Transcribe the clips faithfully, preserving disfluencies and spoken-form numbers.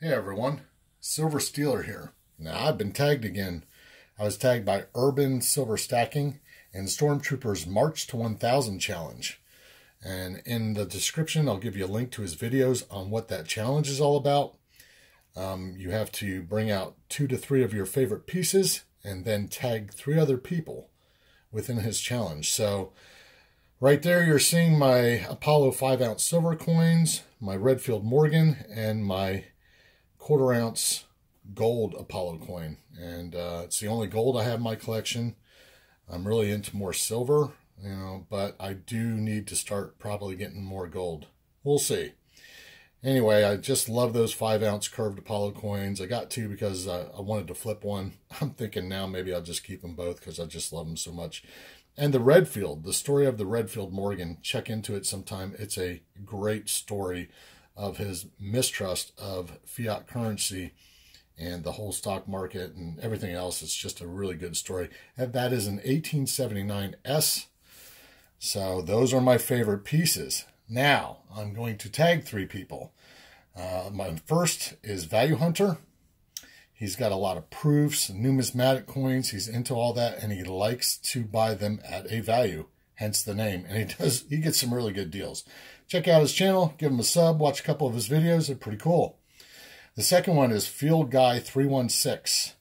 Hey everyone, Silver Steeler here. Now I've been tagged again. I was tagged by Urban Silver Stacking and Stormtroopers' March to one thousand challenge. And in the description, I'll give you a link to his videos on what that challenge is all about. Um, you have to bring out two to three of your favorite pieces and then tag three other people within his challenge. So right there, you're seeing my Apollo five ounce silver coins, my Redfield Morgan, and my quarter ounce gold Apollo coin. And uh, it's the only gold I have in my collection. I'm really into more silver, you know, but I do need to start probably getting more gold. We'll see. Anyway, I just love those five ounce curved Apollo coins. I got two because I, I wanted to flip one. I'm thinking now maybe I'll just keep them both because I just love them so much. And the Redfield, the story of the Redfield Morgan, check into it sometime. It's a great story of his mistrust of fiat currency and the whole stock market and everything else. It's just a really good story. And that is an eighteen seventy-nine S. So those are my favorite pieces. Now, I'm going to tag three people. Uh, my first is Value Hunter. He's got a lot of proofs, numismatic coins. He's into all that, and he likes to buy them at a value, hence the name. And he does. He gets some really good deals. Check out his channel. Give him a sub. Watch a couple of his videos. They're pretty cool. The second one is Fieldguy three one six,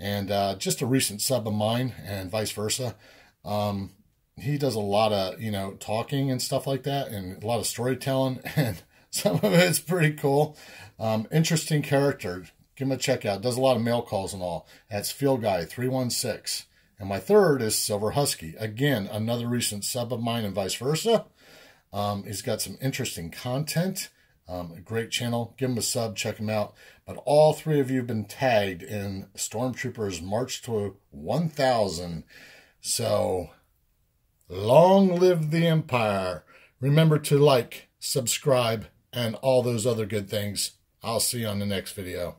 and uh, just a recent sub of mine, and vice versa. Um, he does a lot of, you know, talking and stuff like that, and a lot of storytelling, and some of it's pretty cool. Um, interesting character. Give him a check out. Does a lot of mail calls and all. That's Fieldguy three one six. And my third is Silver Husky. Again, another recent sub of mine, and vice versa. Um, he's got some interesting content. Um, a great channel. Give him a sub. Check him out. But all three of you have been tagged in Stormtroopers' March to one thousand. So long live the Empire. Remember to like, subscribe, and all those other good things. I'll see you on the next video.